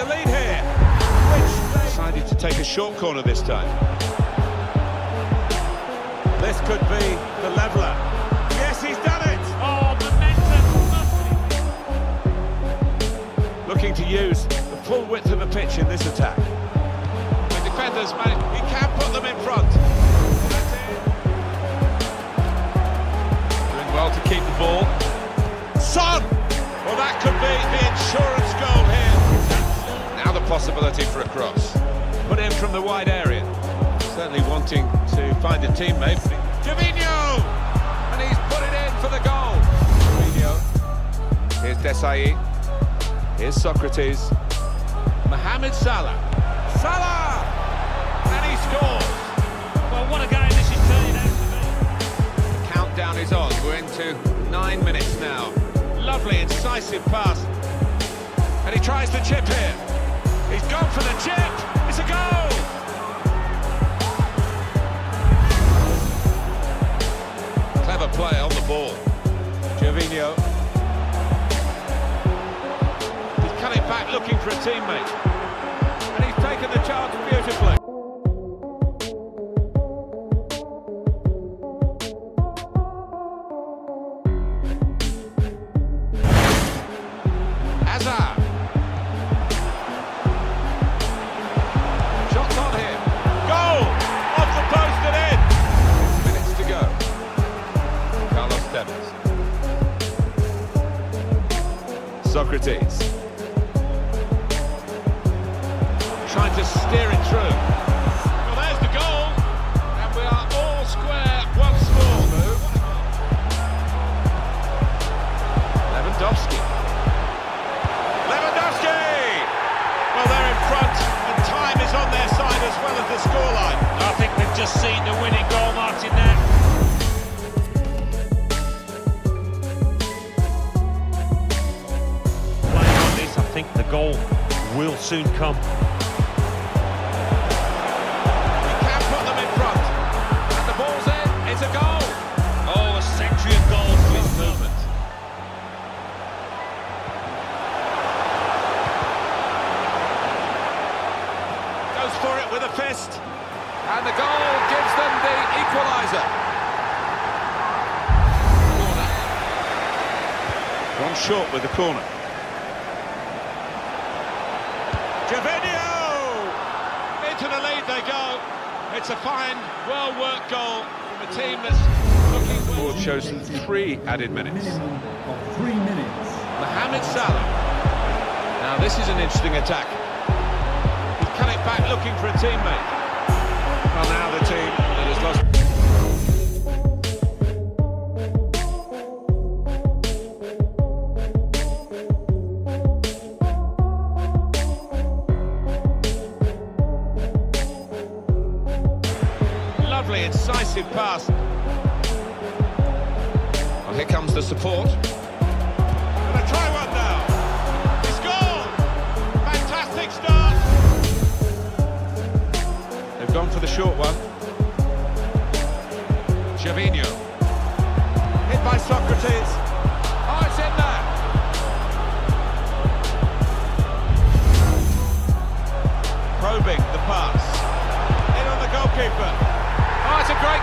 the lead here. Which decided to take a short corner this time. This could be the leveler. Yes, he's done it. Oh, momentum. Looking to use the full width of the pitch in this attack. The defenders, man, he can put them in front. Doing well to keep the ball. Son! Well, that could be the insurance goal here. Now the possibility for a cross. Put in from the wide area. Certainly wanting to find a teammate. Gervinho! And he's put it in for the goal. Gervinho. Here's Desai. Here's Socrates. Mohamed Salah. Salah! And he scores. Well, what a game this is turning out to be. The countdown is on. We're into 9 minutes now. Lovely, incisive pass, and he tries the chip here. He's gone for the chip. It's a goal. Clever play on the ball. Gervinho. He's coming back looking for a teammate, and he's taken the chance beautifully. Socrates trying to steer it through. Well, there's the goal, and we are all square once more. Move. Lewandowski. Well, they're in front, and time is on their side as well as the scoreline. I think they've just seen the winning goal, Martin. There. I think the goal will soon come. He can put them in front, and the ball's in. It's a goal. Oh, a century of goals for his movement. Goes for it with a fist, and the goal gives them the equaliser. Corner. One short with the corner. Gervinho! Into the lead they go. It's a fine, well-worked goal from a team that's looking well. The board shows 3 added minutes. Minimum of 3 minutes. Mohamed Salah. Now this is an interesting attack. He's coming back looking for a teammate. Well, now the team that has lost. Incisive pass. Well, here comes the support. Gonna try one now. He scored! Fantastic start. They've gone for the short one. Gervinho. Hit by Socrates. Oh, it's in there. Probing the pass. In on the goalkeeper. Oh, it's a great goal!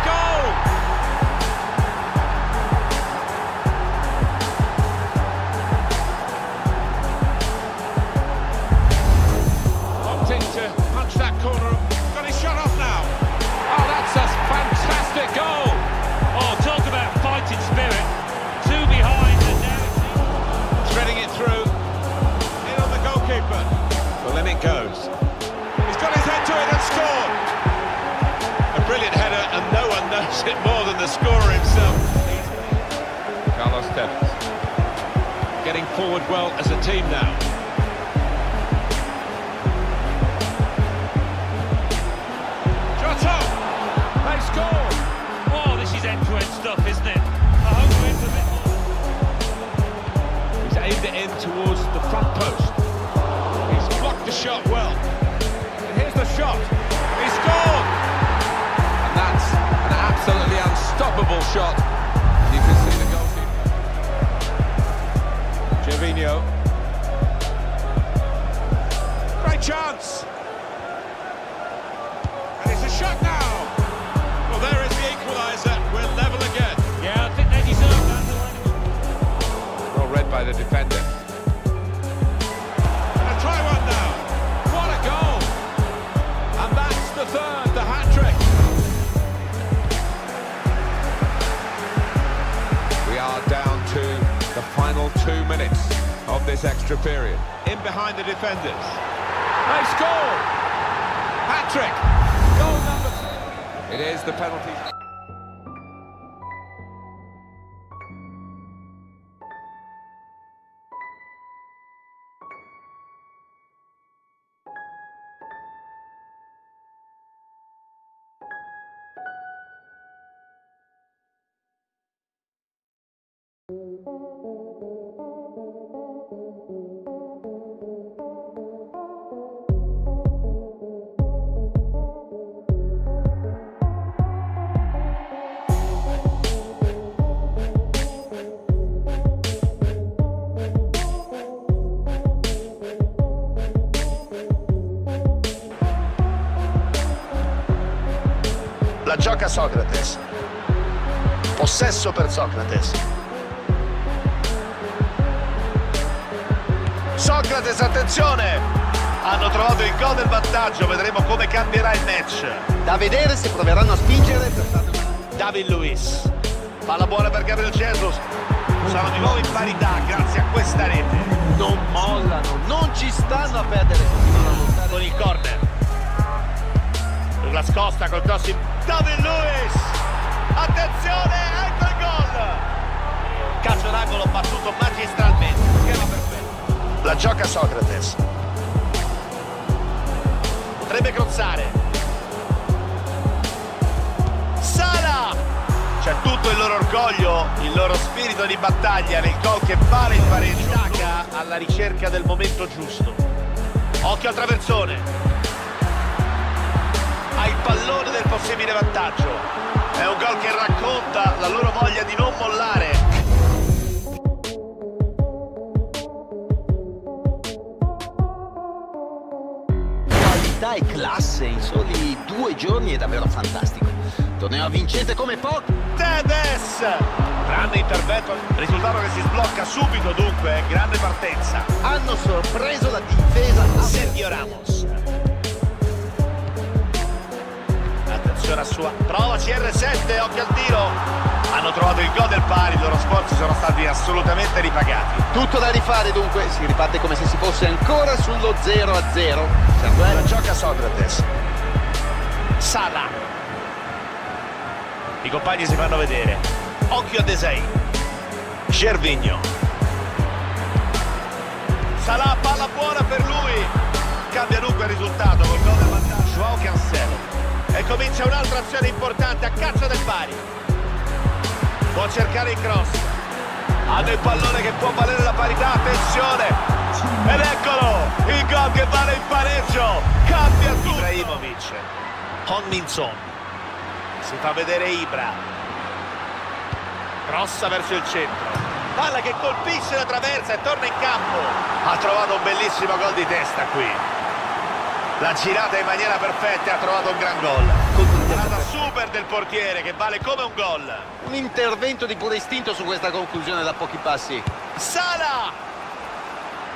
Opting to punch that corner. Got his shot off now. Oh, that's a fantastic goal! Oh, talk about fighting spirit. Two behind and down. Threading it through. In on the goalkeeper. Well, then it goes. He's got his head to it and scored! Brilliant header, and no one knows it more than the scorer himself. Carlos Tevez getting forward well as a team now. Jota, they score. Oh, this is end-to-end stuff, isn't it? I hope we're in for a bit more. He's aimed it in towards the front post. He's blocked the shot well. And here's the shot. He scored. That's an absolutely unstoppable shot. You can see the goalkeeper. Gervinho. great chance. And it's a shot now. Well, there is the equaliser. We're level again. Yeah, I think they deserve that. Well read by the defender. And a try one now. What a goal. And that's the third, the hat-trick. We are down to the final 2 minutes of this extra period. In behind the defenders. They score! Hat-trick! Goal number 3. It is the penalty. La gioca Socrates, possesso per Socrates. Socrates, attenzione! Hanno trovato il gol del vantaggio, vedremo come cambierà il match. Da vedere se proveranno a spingere. David Luiz, palla buona per Gabriel Jesus. Sono di nuovo in parità grazie a questa rete. Non mollano, non ci stanno a perdere. Con il corner. La scosta col cross in David Luiz, attenzione, ecco il gol. Calcio d'angolo battuto magistralmente, schema perfetto. La gioca Socrates, potrebbe crossare. Salah, c'è tutto il loro orgoglio, il loro spirito di battaglia nel gol che vale il pareggio. Attacca alla ricerca del momento giusto, occhio al traversone. Il pallone del possibile vantaggio è un gol che racconta la loro voglia di non mollare. Qualità e classe in soli 2 giorni è davvero fantastico. Torneo vincente come poco. Tedes, grande intervento, risultato che si sblocca subito, dunque grande partenza. Hanno sorpreso la difesa. Sergio Ramos, la sua prova CR7, occhio al tiro, hanno trovato il gol del pari, i loro sforzi sono stati assolutamente ripagati. Tutto da rifare dunque, si riparte come se si fosse ancora sullo 0-0. La gioca Socrates, Salah, i compagni si fanno vedere, occhio a Desei, Gervinho, Salah, palla buona per lui, cambia dunque il risultato col gol del vantaggio, João Cancelo. E comincia un'altra azione importante a caccia del pari. Può cercare il cross. Hanno il pallone che può valere la parità, attenzione! Ed eccolo! Il gol che vale il pareggio! Cambia tutto! Ibrahimovic. Honnington. Si fa vedere Ibra. Crossa verso il centro. Palla che colpisce la traversa e torna in campo. Ha trovato un bellissimo gol di testa qui. La girata in maniera perfetta e ha trovato un gran gol. Conclusione super del portiere che vale come un gol. Un intervento di puro istinto su questa conclusione da pochi passi. Salah!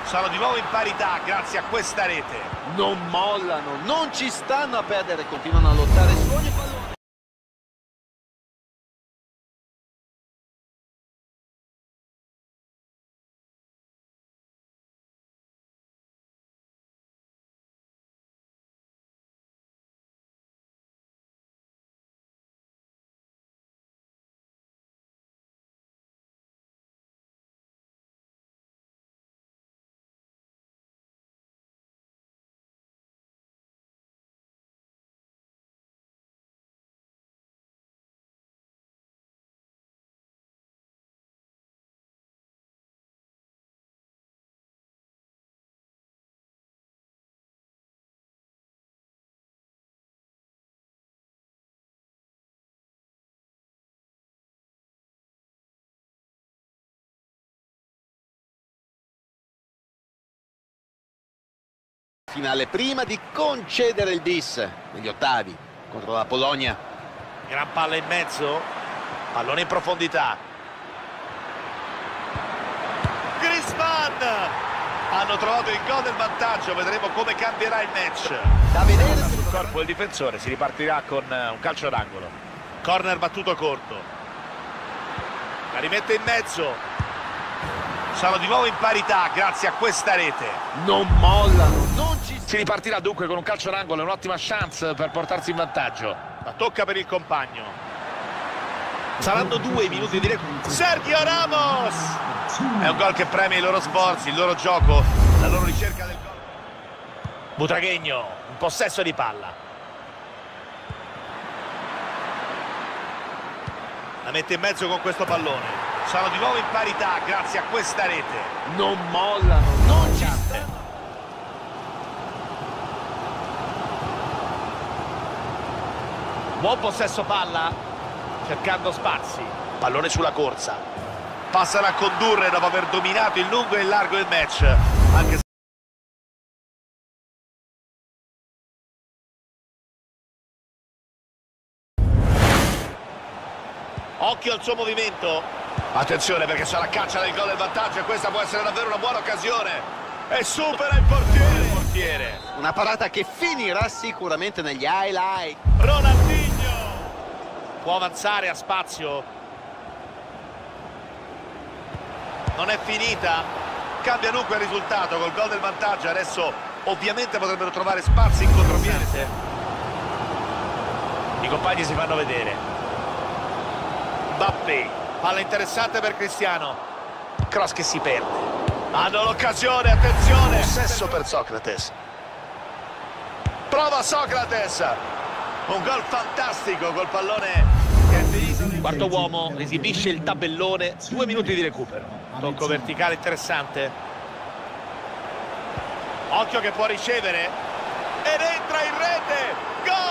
Sono di nuovo in parità grazie a questa rete. Non mollano, non ci stanno a perdere, continuano a lottare su ogni pallone. Finale prima di concedere il bis negli ottavi contro la Polonia. Gran palla in mezzo, pallone in profondità. Griezmann, hanno trovato il gol del vantaggio, vedremo come cambierà il match. Da vedere sul corpo del difensore, si ripartirà con un calcio d'angolo. Corner battuto corto, la rimette in mezzo. Sono di nuovo in parità grazie a questa rete. Non mollano. Si ripartirà dunque con un calcio d'angolo, un'ottima chance per portarsi in vantaggio. La tocca per il compagno. Saranno 2 minuti di recupero. Sergio Ramos! È un gol che premia i loro sforzi, il loro gioco, la loro ricerca del gol. Butragueño, un possesso di palla. La mette in mezzo con questo pallone. Sono di nuovo in parità grazie a questa rete. Non mollano, non ci stanno. Buon possesso palla, cercando spazi. Pallone sulla corsa. Passano a condurre dopo aver dominato in lungo e in largo il match. Anche se... Occhio al suo movimento. Attenzione perché c'è la caccia del gol del vantaggio e questa può essere davvero una buona occasione. E supera il portiere. Una parata che finirà sicuramente negli highlight. Ronaldinho. Può avanzare a spazio. Non è finita. Cambia dunque il risultato col gol del vantaggio. Adesso ovviamente potrebbero trovare spazi in contropiede. I compagni si fanno vedere. Mbappé. Palla interessante per Cristiano. Cross che si perde. Hanno l'occasione, attenzione. Possesso per Socrates. Prova Socrates. Un gol fantastico col pallone che è finito. Quarto uomo esibisce il tabellone, 2 minuti di recupero. Tocco verticale interessante. Occhio che può ricevere. Ed entra in rete. Gol!